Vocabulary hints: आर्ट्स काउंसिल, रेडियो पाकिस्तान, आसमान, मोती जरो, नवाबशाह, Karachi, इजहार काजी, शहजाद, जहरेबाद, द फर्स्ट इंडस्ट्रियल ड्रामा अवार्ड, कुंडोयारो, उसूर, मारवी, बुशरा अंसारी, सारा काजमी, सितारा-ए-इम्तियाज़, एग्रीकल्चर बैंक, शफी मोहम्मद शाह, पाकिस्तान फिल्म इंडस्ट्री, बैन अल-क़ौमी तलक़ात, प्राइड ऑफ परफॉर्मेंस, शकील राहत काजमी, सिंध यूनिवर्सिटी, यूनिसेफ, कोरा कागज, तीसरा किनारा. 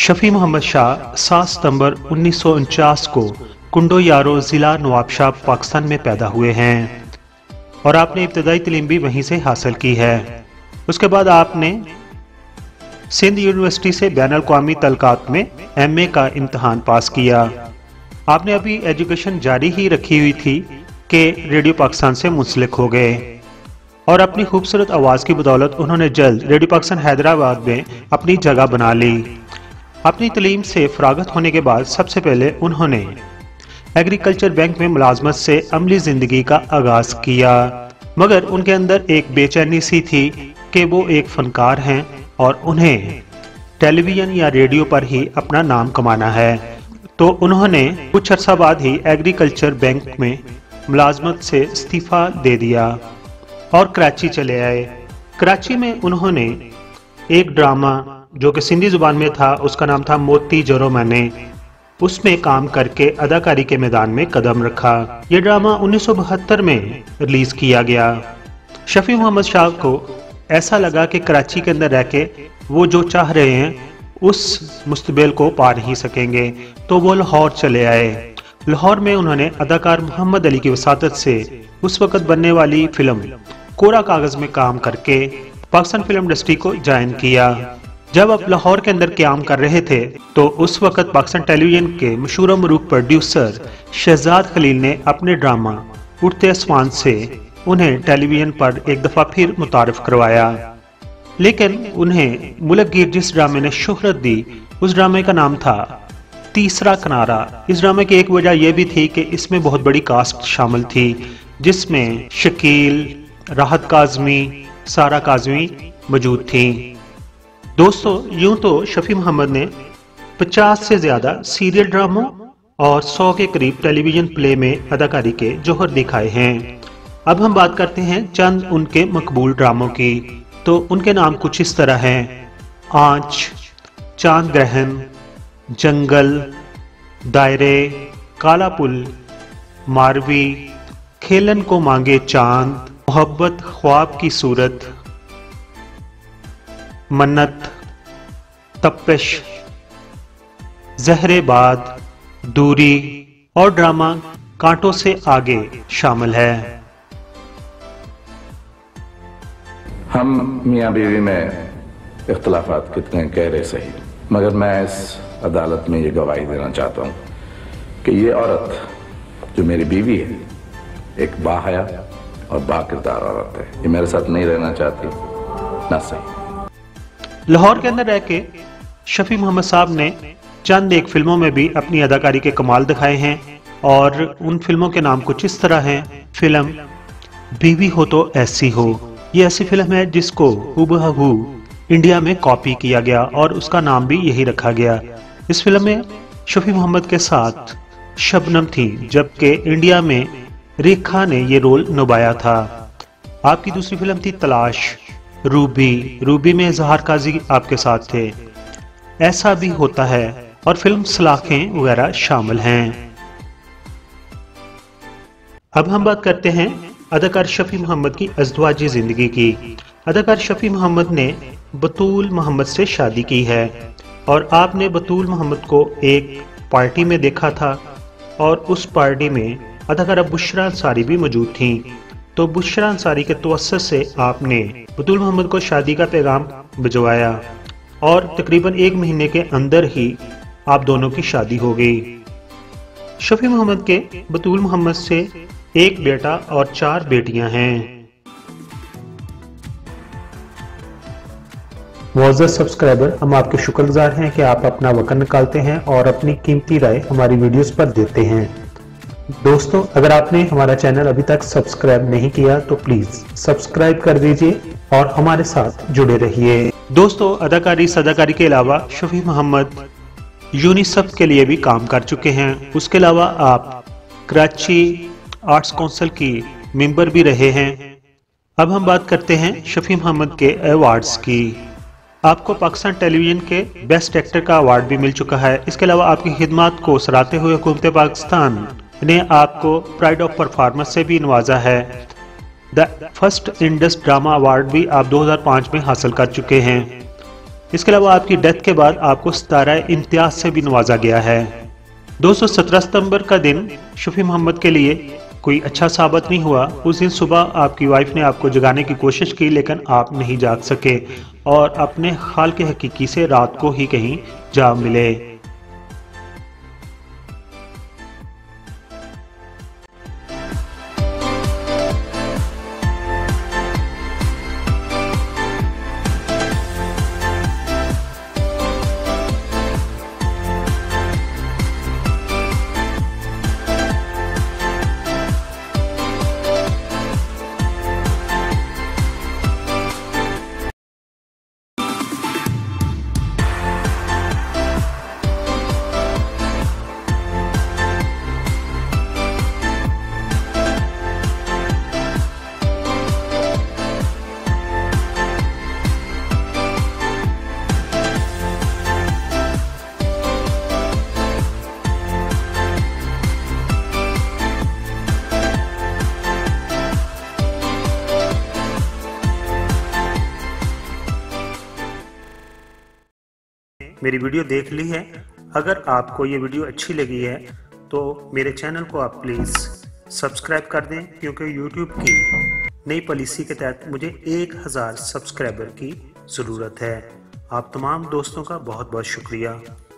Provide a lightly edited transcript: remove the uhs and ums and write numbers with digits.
शफी मोहम्मद शाह 7 सितंबर 1949 को कुंडोयारो ज़िला नवाबशाह पाकिस्तान में पैदा हुए हैं और आपने इब्तदाई तलीम भी वहीं से हासिल की है। उसके बाद आपने सिंध यूनिवर्सिटी से बैन अल-क़ौमी तलक़ात में एमए का इम्तहान पास किया। आपने अभी एजुकेशन जारी ही रखी हुई थी कि रेडियो पाकिस्तान से मुंसलिक हो गए और अपनी खूबसूरत आवाज़ की बदौलत उन्होंने जल्द रेडियो पाकिस्तान हैदराबाद में अपनी जगह बना ली। अपनी तलीम से फ़रागत होने के बाद सबसे पहले उन्होंने एग्रीकल्चर बैंक में मुलाजमत से अमली ज़िंदगी का आगाज़ किया, मगर उनके अंदर एक बेचैनी सी थी कि वो एक फ़नकार हैं और उन्हें टेलीविज़न या रेडियो पर ही अपना नाम कमाना है। तो उन्होंने कुछ अर्सा बाद ही एग्रीकल्चर बैंक में मुलाजमत से इस्तीफ़ा दे दिया और कराची चले आए। कराची में उन्होंने एक ड्रामा जो कि सिंधी ज़ुबान में था, उसका नाम था मोती जरो, मैंने उसमें काम करके अदाकारी के मैदान में कदम रखा। ये ड्रामा 1972 में रिलीज़ किया गया। शफी मोहम्मद शाह को ऐसा लगा कि कराची के अंदर रह के वो जो चाह रहे हैं उस मुस्तबिल को पा नहीं सकेंगे, तो वो लाहौर चले आए। लाहौर में उन्होंने अदाकार मोहम्मद अली की वसादत से उस वक़्त बनने वाली फ़िल्म कोरा कागज में काम करके पाकिस्तान फिल्म इंडस्ट्री को ज्वाइन किया। जब आप लाहौर के अंदर काम कर रहे थे तो उस वक़्त पाकिस्तान टेलीविजन के मशहूर मरूक प्रोड्यूसर शहजाद ने अपने ड्रामा उठते आसमान से उन्हें टेलीविजन पर एक दफ़ा फिर मुतारफ़ करवाया, लेकिन उन्हें मुल्कगीर जिस ड्रामे ने शोहरत दी उस ड्रामे का नाम था तीसरा किनारा। इस ड्रामे की एक वजह यह भी थी कि इसमें बहुत बड़ी कास्ट शामिल थी, जिसमें शकील, राहत काजमी, सारा काजमी मौजूद थी। दोस्तों, यूं तो शफी मोहम्मद ने 50 से ज़्यादा सीरियल ड्रामों और 100 के करीब टेलीविज़न प्ले में अदाकारी के जौहर दिखाए हैं। अब हम बात करते हैं चंद उनके मकबूल ड्रामों की, तो उनके नाम कुछ इस तरह हैं: आँच, चांद ग्रहण, जंगल, दायरे, काला पुल, मारवी, खेलन को मांगे चांद, मोहब्बत ख्वाब की सूरत, मन्नत, तपश, जहरेबाद, दूरी और ड्रामा कांटों से आगे शामिल है। हम मियाँ बीवी में इख्तलाफात कितने गहरे सही, मगर मैं इस अदालत में ये गवाही देना चाहता हूँ कि ये औरत जो मेरी बीवी है एक बाहया और बाकिरदार औरत है। ये मेरे साथ नहीं रहना चाहती, ना सही। लाहौर के अंदर रह के शफी मोहम्मद साहब ने चंद एक फिल्मों में भी अपनी अदाकारी के कमाल दिखाए हैं और उन फिल्मों के नाम कुछ इस तरह हैं: फिल्म बीवी हो तो ऐसी हो, ये ऐसी फिल्म है जिसको हूबहू इंडिया में कॉपी किया गया और उसका नाम भी यही रखा गया। इस फिल्म में शफी मोहम्मद के साथ शबनम थी, जबकि इंडिया में रेखा ने ये रोल निभाया था। आपकी दूसरी फिल्म थी तलाश, रूबी, रूबी में इजहार काजी आपके साथ थे, ऐसा भी होता है, और फिल्म सलाखें वगैरह शामिल हैं। अब हम बात करते हैं अदाकार शफी मोहम्मद की अज़दवाजी ज़िंदगी की। अदाकार शफी मोहम्मद ने बतूल मोहम्मद से शादी की है और आपने बतूल मोहम्मद को एक पार्टी में देखा था और उस पार्टी में अदाकारा बुशरा सारी भी मौजूद थीं, तो बुशरा अंसारी के तवस्सुस से आपने बतूल मोहम्मद को शादी का पैगाम भिजवाया और तकरीबन 1 महीने के अंदर ही आप दोनों की शादी हो गई। शफी मोहम्मद के बतूल मोहम्मद से 1 बेटा और 4 बेटियां हैं। मोअज़्ज़ज़ सब्सक्राइबर, हम आपके शुक्रगुजार हैं कि आप अपना वक्त निकालते हैं और अपनी कीमती राय हमारी वीडियोस पर देते हैं। दोस्तों, अगर आपने हमारा चैनल अभी तक सब्सक्राइब नहीं किया तो प्लीज सब्सक्राइब कर दीजिए और हमारे साथ जुड़े रहिए। दोस्तों, अदाकारी सदाकारी के अलावा शफी मोहम्मद यूनिसेफ के लिए भी काम कर चुके हैं। उसके अलावा आप कराची आर्ट्स काउंसिल की मेंबर भी रहे हैं। अब हम बात करते हैं शफी मोहम्मद के अवार्ड्स की। आपको पाकिस्तान टेलीविज़न के बेस्ट एक्टर का अवार्ड भी मिल चुका है। इसके अलावा आपकी खिदमत को सराहते हुए हुकूमत पाकिस्तान ने आपको प्राइड ऑफ परफॉर्मेंस से भी नवाजा है। द फर्स्ट इंडस्ट्रियल ड्रामा अवार्ड भी आप 2005 में हासिल कर चुके हैं। इसके अलावा आपकी डेथ के बाद आपको सितारा-ए-इम्तियाज़ से भी नवाजा गया है। 217 सितंबर का दिन शफी मोहम्मद के लिए कोई अच्छा साबित नहीं हुआ। उस दिन सुबह आपकी वाइफ ने आपको जगाने की कोशिश की लेकिन आप नहीं जाग सके और अपने खाल के हकीकी से रात को ही कहीं जा मिले। मेरी वीडियो देख ली है। अगर आपको ये वीडियो अच्छी लगी है तो मेरे चैनल को आप प्लीज़ सब्सक्राइब कर दें, क्योंकि YouTube की नई पॉलिसी के तहत मुझे 1000 सब्सक्राइबर की ज़रूरत है। आप तमाम दोस्तों का बहुत बहुत शुक्रिया।